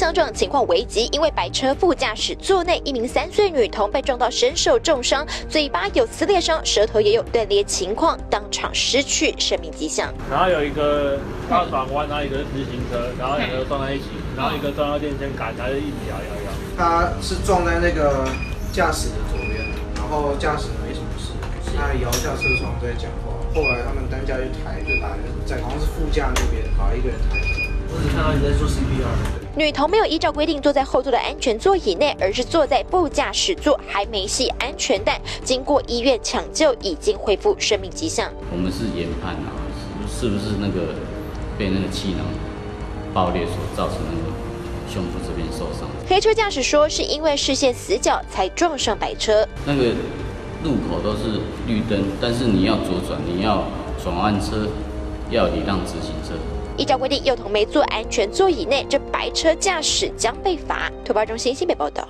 相撞情况危急，因为白车副驾驶座内一名3岁女童被撞到身受重伤，嘴巴有撕裂伤，舌头也有断裂情况，当场失去生命迹象。然后有一个要转弯，然后一个是直行车，然后两个撞在一起，然后一个撞到电线杆，他就一直摇。他是撞在那个驾驶的左边，然后驾驶没什么事，他摇下车窗在讲话。 后来他们担架就把人好像是副驾那边把一个人抬走。我只看到你在做 CPR。女童没有依照规定坐在后座的安全座椅内，而是坐在副驾驶座，还没系安全带。经过医院抢救，已经恢复生命迹象。我们是研判啊，是不是那个被那个气囊爆裂所造成那个胸部这边受伤？黑车驾驶说是因为视线死角才撞上白车。那个 路口都是绿灯，但是你要左转，你要转弯车，要礼让直行车。依照规定，幼童没坐安全座椅内，这白车驾驶将被罚。突报中心新北报道。